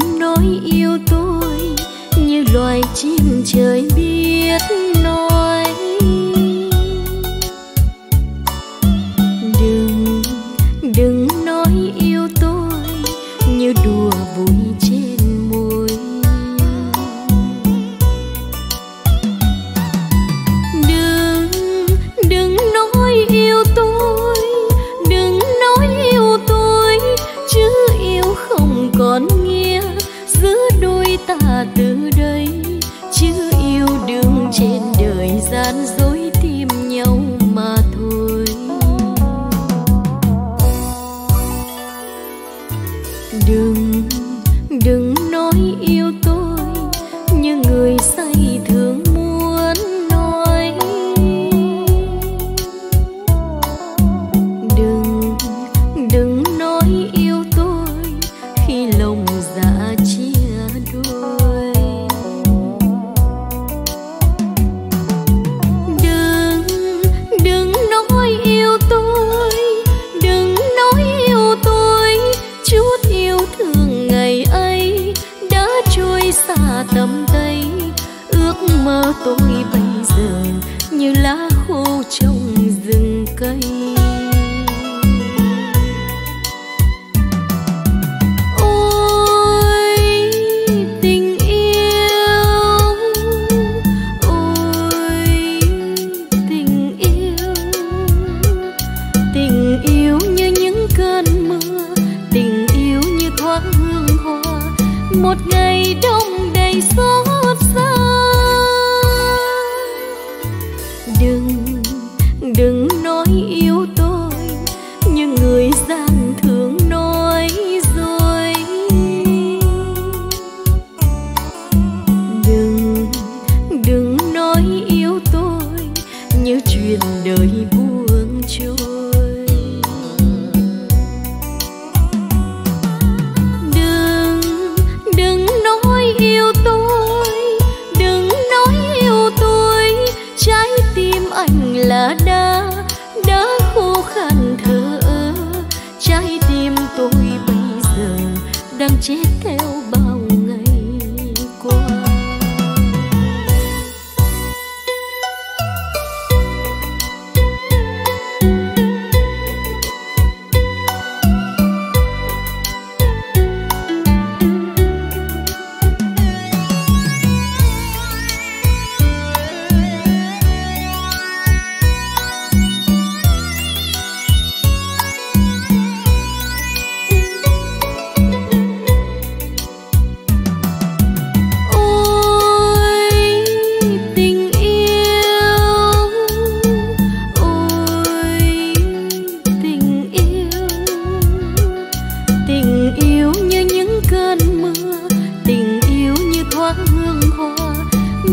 nhận nỗi yêu tôi như loài chim trời biết nói. Đừng nói yêu tôi như đùa vui trên môi. Đừng nói yêu tôi, đừng nói yêu tôi, chứ yêu không còn nghĩa giữa đôi ta từ đây. Chứ yêu đương trên đời gian dối tìm nhau mà thôi. Đừng nói yêu tôi như người say thường muốn nói. Đừng nói yêu tôi khi lòng dạ chia đôi. Đừng nói yêu tôi, đừng nói yêu tôi, chút yêu thương ngày ấy đã trôi xa tầm tay. Ước mơ tôi bây giờ như lá khô trong rừng cây. Ôi tình yêu, ôi tình yêu, tình yêu như những cơn mưa, tình yêu như thoáng hương hoa một ngày đông đầy xót xa. Đừng nói yêu tôi như người gian thường nói dối. Đừng nói yêu tôi như chuyện đời buông trôi. Đừng nói yêu tôi, đừng nói yêu tôi, trái tim anh là đã khô khan thở ơ. Trái tim tôi bây giờ đang chết theo bao ngày qua.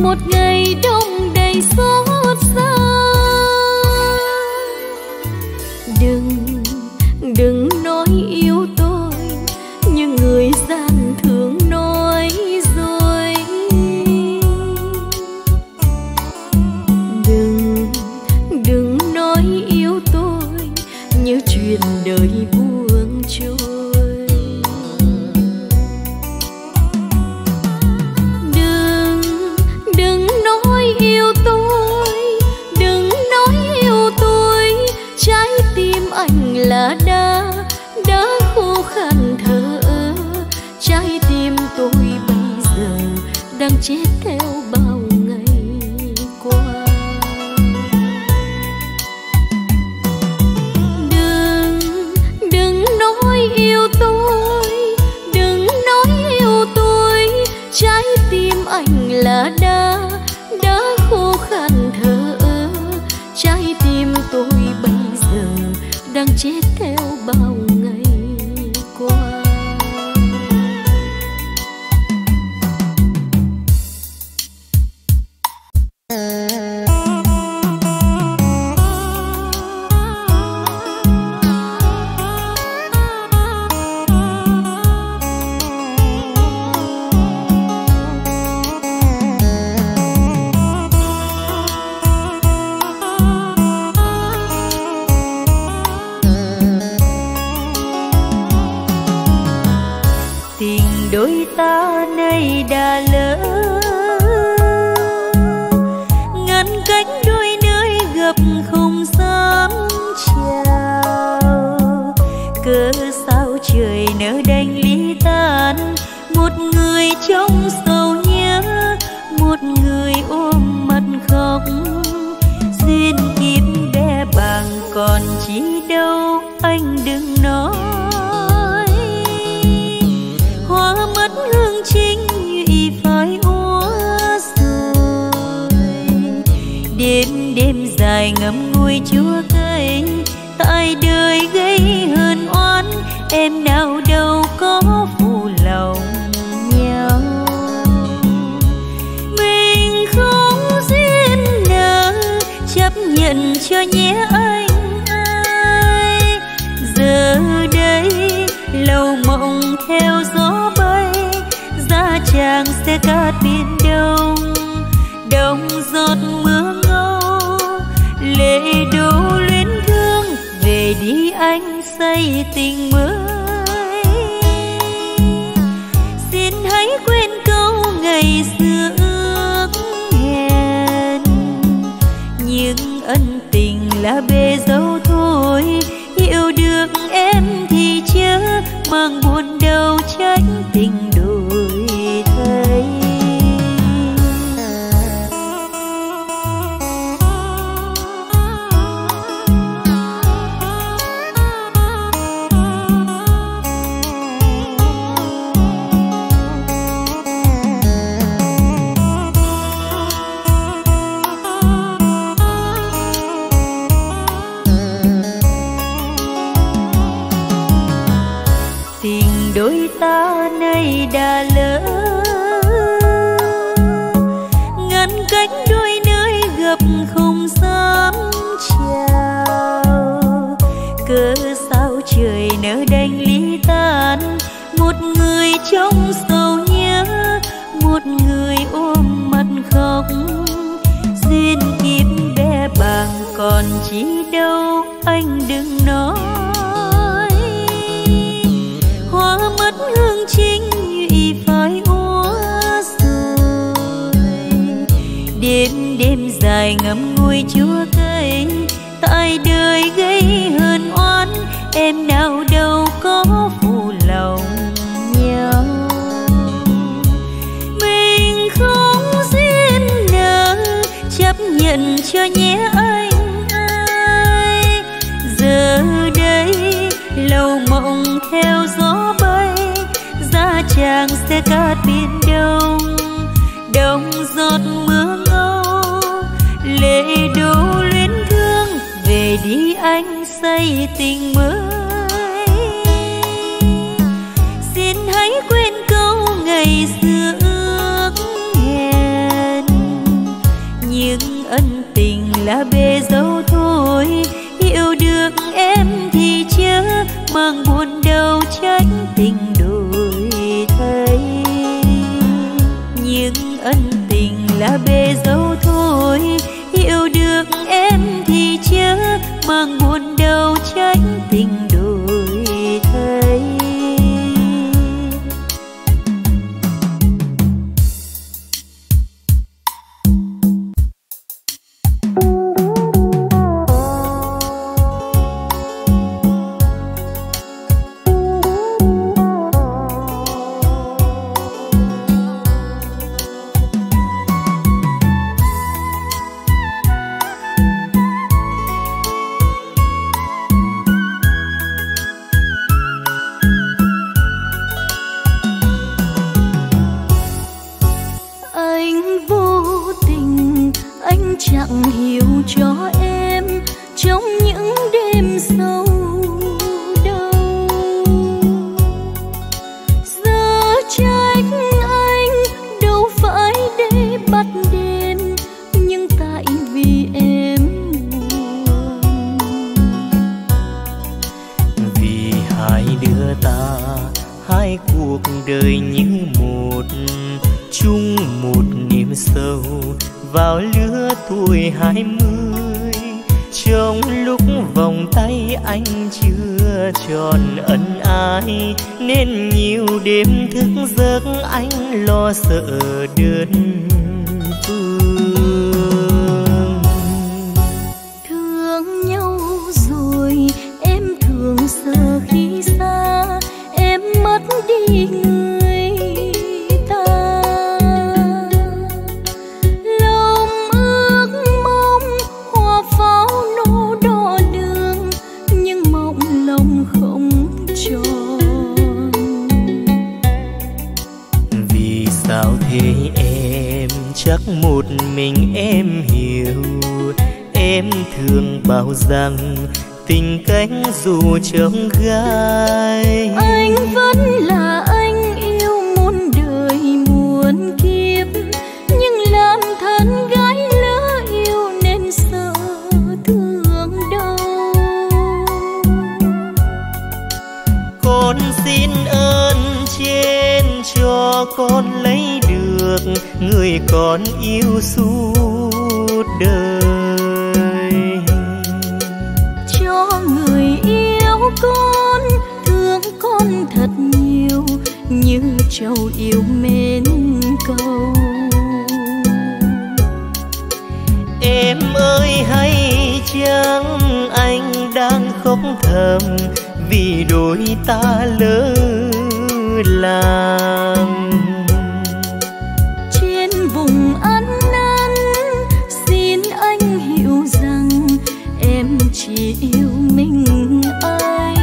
Một ngày đông đầy xót xa. Đừng nói yêu tôi như người gian thường nói dối. Đừng nói yêu tôi như chuyện đời buông trôi. Đã khô khan thở ơ. Trái tim tôi bây giờ đang chết theo bao ngày qua. Đừng nói yêu tôi, đừng nói yêu tôi, trái tim anh là đã khô khan thở ơ. Trái tim tôi bây giờ đang chết theo bao ngày qua. đôi ta nay đã lỡ, ngăn cách đôi nơi gặp không dám chào. Cớ sao trời nỡ đành ly tan, một người trong sầu nhớ, một người ôm mặt khóc. Duyên kiếm bé bàng còn chi đâu, anh đừng nói. Hương chính như phai úa rồi, đêm đêm dài ngậm ngùi chua cay, tại đời gây hờn oán, em nào đâu có phụ lòng nhau. Mình không duyên nợ, chấp nhận cho nhé anh ơi. Giờ đây lầu mộng theo gió bay, giá chàng sẽ cát biển đông, đông giọt mưa ngâu lệ đổ luyến thương. Về đi anh say tình mới, xin hãy quên câu ngày xưa ước hẹn. Những ân tình là bề dấu thôi, hiểu được em thì chớ mang buồn đau trách tình đổi thay. Đôi ta nay đã lỡ, ngăn cách đôi nơi gặp không dám chào. Cớ sao trời nỡ đành ly tan, một người trong sầu nhớ, một người ôm mặt khóc. Duyên kiếm bé bàng còn chi đâu, anh đừng nói. Mất hương chính như phai úa rồi, đêm đêm dài ngậm ngùi chua cay, tại đời gây hờn oán, em nào đâu có phụ lòng nhau. Mình không duyên nợ, chấp nhận cho nhé anh ơi. Giờ đây lầu mộng theo gió bay, giá chàng sẽ cát biển đông, đông giọt mưa ngâu lệ đổ luyến thương. Về đi anh say tình mới, xin hãy quên câu ngày xưa ước hẹn. Những ân tình là bề dấu thôi, hiểu được em thì chớ mang buồn đau trách tình đổi thay. Những ân tình là bề dấu thôi, hiểu được em thì chớ mang buồn đau trách tình đổi thay. Trong lúc vòng tay anh chưa tròn ân ái, nên nhiều đêm thức giấc anh lo sợ đơn phương. Thương nhau rồi em thường sợ khi xa em mất đi người ta, lòng ước mong hoa pháo nổ đỏ đường, nhưng mộng lòng không tròn. Vì sao thế em, chắc một mình em hiểu. Em thường bảo rằng tình cánh dù trông gai, anh vẫn là anh yêu muôn đời muôn kiếp, nhưng làm thân gái lỡ yêu nên sợ thương đau. Con xin ơn trên cho con lấy được người con yêu suốt đời. Con thương con thật nhiều như trâu yêu mến câu. Em ơi hay chăng anh đang khóc thầm vì đôi ta lỡ làm. Trên vùng ăn năn xin anh hiểu rằng em chỉ yêu mình anh.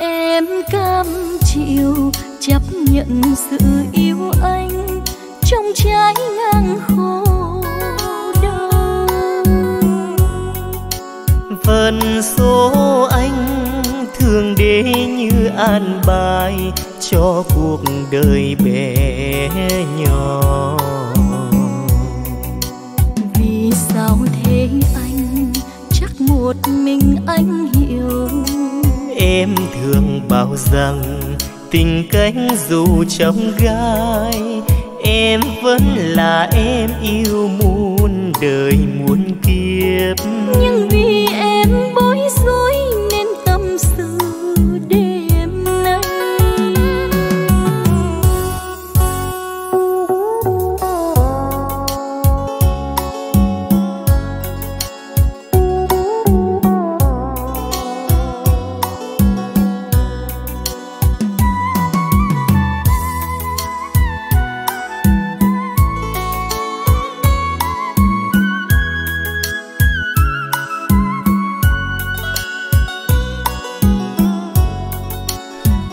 Em cam chịu chấp nhận sự yêu anh trong trái ngang khổ đau. Phần số anh thường để như an bài cho cuộc đời bé nhỏ. Vì sao thế anh, chắc một mình anh hiểu. Em thường bảo rằng tình cánh dù trong gai, em vẫn là em yêu muôn đời muôn kiếp. Nhưng vì em bối rối nên tâm sự đêm nay.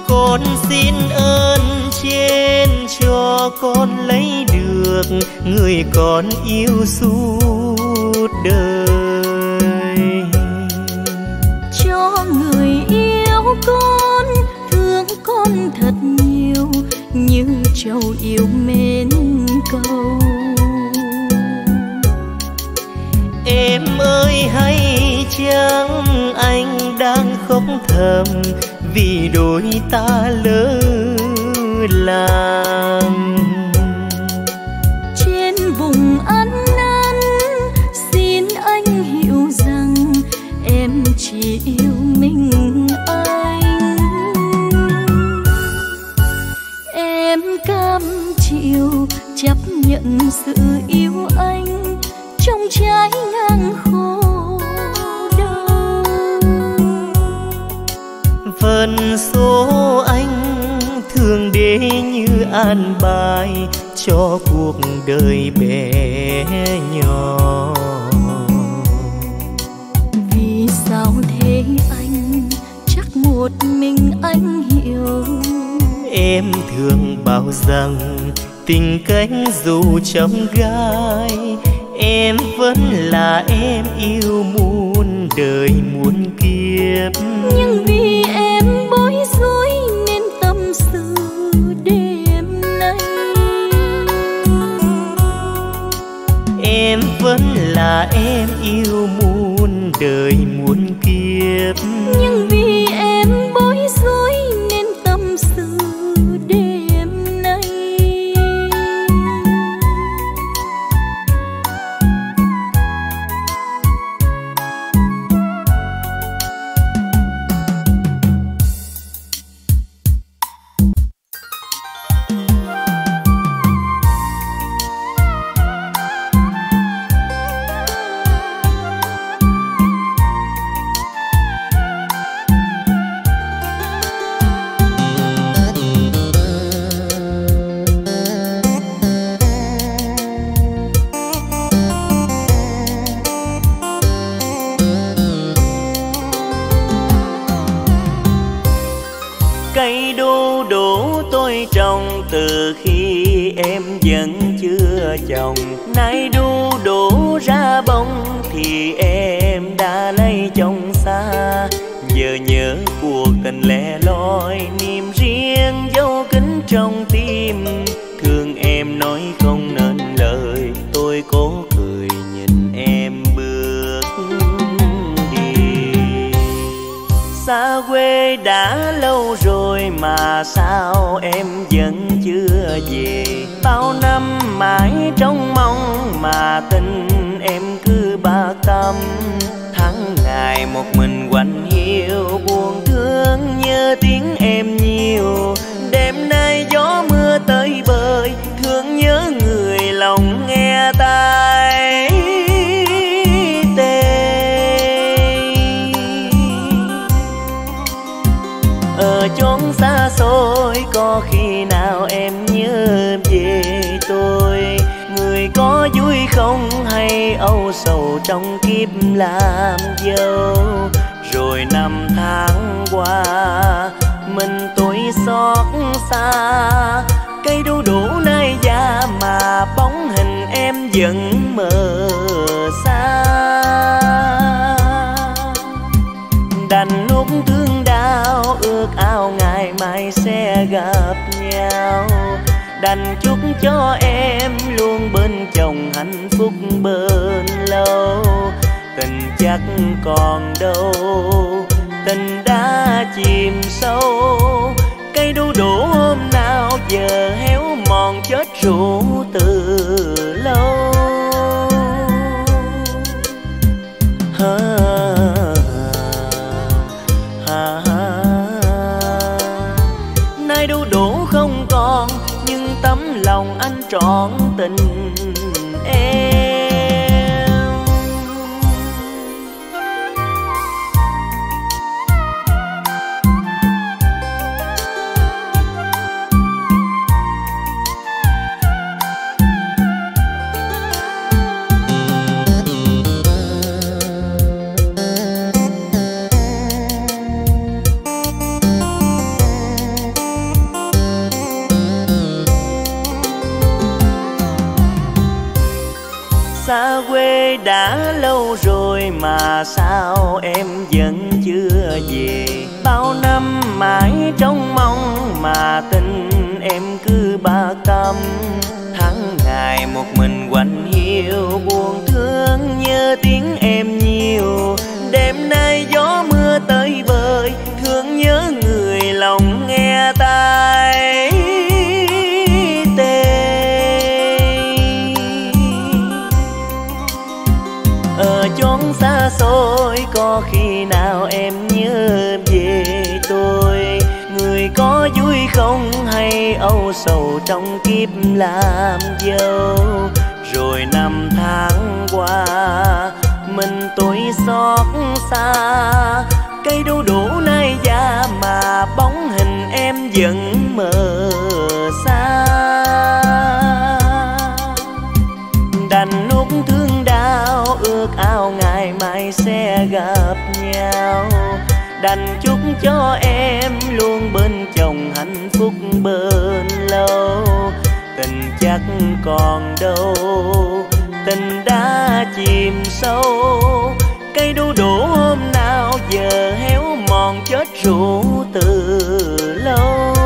Con xin ơn trên cho con lấy được người con yêu suốt đời. Cho người yêu con thương con thật nhiều như trâu yêu mến câu. Em ơi hay chăng anh đang khóc thầm vì đôi ta lỡ làm. Trên vùng ăn năn xin anh hiểu rằng em chỉ yêu mình anh. Em cam chịu chấp nhận sự yêu anh trong trái ngang khổ. Phần số anh thường để như an bài cho cuộc đời bé nhỏ. Vì sao thế anh, chắc một mình anh hiểu. Em thường bảo rằng tình cánh dù trong gai, em vẫn là em yêu muôn đời muôn kiếp. Nhưng vì em bối rối nên tâm sự đêm nay. Em vẫn là em yêu muôn đời muôn kiếp. Nhưng vì em bối rối nên tâm sự đêm nay. tôi trồng từ khi em vẫn chưa chồng, nay đu đổ ra bông thì em đã lấy chồng xa. Giờ nhớ cuộc tình lẻ loi, niềm riêng dấu kín trong tim, thương em nói không nên lời, tôi cố cười nhìn em bước đi. Xa quê đã lâu rồi mà sao em vẫn chưa về, bao năm mãi trong mong mà tình em cứ bạc tâm. Tháng ngày một mình quạnh hiu, buồn thương nhớ tiếng em nhiều, đêm nay gió mưa tới bơi, thương nhớ người lòng nghe tai tê. Ở chốn xa xôi có khi nào em nhớ về tôi, người có vui không hay âu sầu trong kiếp làm dâu. Rồi năm tháng qua mình tôi xót xa, cây đu đủ nay già mà bóng hình em vẫn mờ xa. Đành nuốt thương đau, ước ao ngày mai sẽ gặp nhau, đành chúc cho em luôn bên chồng hạnh phúc bên lâu. Tình chắc còn đâu, tình đã chìm sâu, cây đu đủ hôm nào giờ héo mòn chết rũ từ lâu. Nay đu đủ không còn, nhưng tấm lòng anh trọn tình em. Xa quê đã lâu rồi mà sao em vẫn chưa về, bao năm mãi trong mong mà tình em cứ bạc tâm. Tháng ngày một mình quạnh hiu, buồn thương nhớ tiếng em nhiều, đêm nay gió mưa tới bơi, thương nhớ người lòng nghe tai. Ở chốn xa xôi có khi nào em nhớ về tôi, người có vui không hay âu sầu trong kiếp làm dâu. Rồi năm tháng qua mình tôi xót xa, cây đu đủ nay già mà bóng hình em vẫn mờ xa. Đành nuốt thương đau, ước ao ngày mai sẽ gặp nhau, đành chúc cho em luôn bên chồng hạnh phúc bên lâu. Tình chắc còn đâu, tình đã chìm sâu, cây đu đủ hôm nào giờ héo mòn chết rũ từ lâu.